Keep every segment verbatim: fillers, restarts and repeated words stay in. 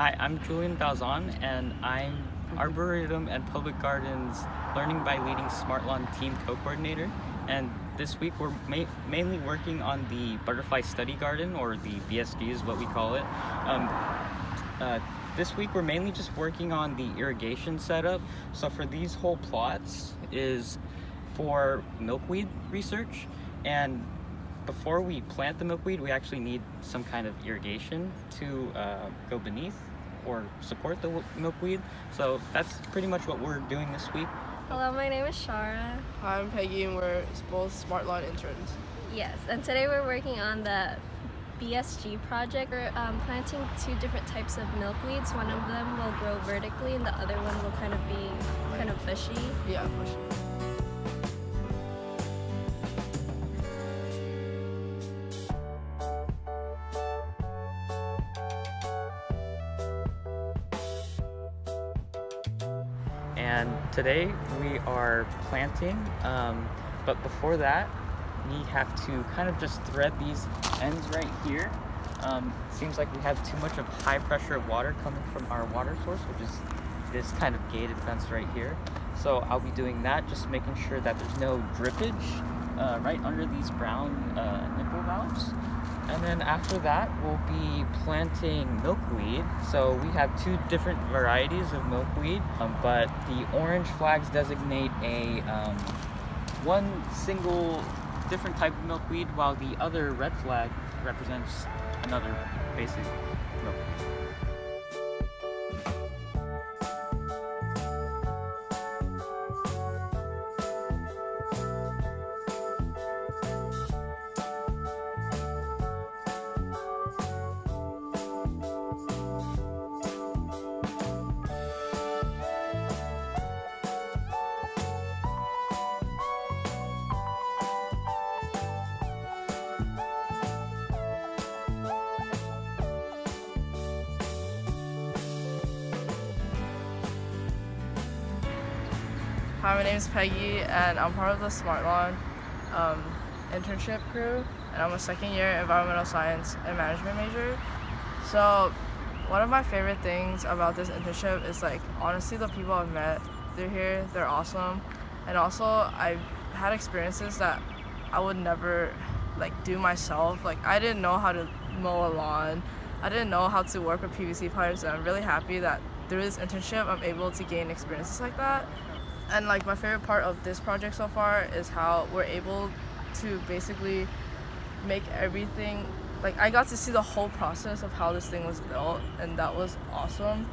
Hi, I'm Julian Balzan, and I'm Arboretum and Public Gardens Learning by Leading Smart Lawn Team Co-Coordinator. And this week we're ma mainly working on the Butterfly Study Garden, or the B S G is what we call it. Um, uh, this week we're mainly just working on the irrigation setup. So for these whole plots is for milkweed research, and before we plant the milkweed, we actually need some kind of irrigation to uh, go beneath or support the milkweed. So that's pretty much what we're doing this week. Hello, my name is Shara. Hi, I'm Peggy, and we're both Smart Lawn interns. Yes, and today we're working on the B S G project. We're um, planting two different types of milkweeds. One of them will grow vertically, and the other one will kind of be kind of bushy. Yeah, bushy. And today we are planting, um, but before that we have to kind of just thread these ends right here. Um, seems like we have too much of high pressure water coming from our water source, which is this kind of gated fence right here. So I'll be doing that, just making sure that there's no drippage uh, right under these brown uh, nipple valves. And then after that, we'll be planting milkweed. So we have two different varieties of milkweed, um, but the orange flags designate a um, one single different type of milkweed, while the other red flag represents another basic milkweed. Hi, my name is Peggy, and I'm part of the Smart Lawn um, internship crew, and I'm a second year environmental science and management major. So one of my favorite things about this internship is, like, honestly, the people I've met through here, they're awesome. And also I've had experiences that I would never, like, do myself. Like, I didn't know how to mow a lawn. I didn't know how to work with P V C pipes, and I'm really happy that through this internship I'm able to gain experiences like that. And, like, my favorite part of this project so far is how we're able to basically make everything, like, I got to see the whole process of how this thing was built, and that was awesome.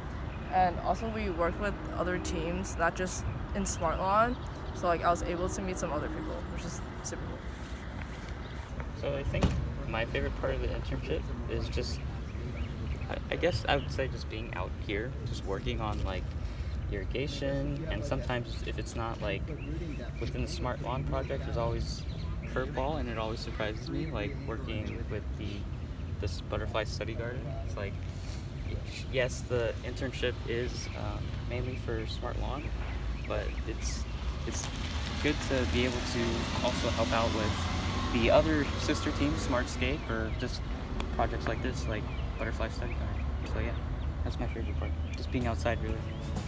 And also we worked with other teams, not just in Smart Lawn, so, like, I was able to meet some other people, which is super cool. So I think my favorite part of the internship is just, I guess I would say, just being out here, just working on, like, irrigation, and sometimes if it's not, like, within the Smart Lawn project, there's always curveball, and it always surprises me, like working with the this butterfly study garden. It's like, yes, the internship is um, mainly for Smart Lawn, but it's it's good to be able to also help out with the other sister team, SmartScape, or just projects like this, like butterfly study garden. So yeah, that's my favorite part, just being outside, really.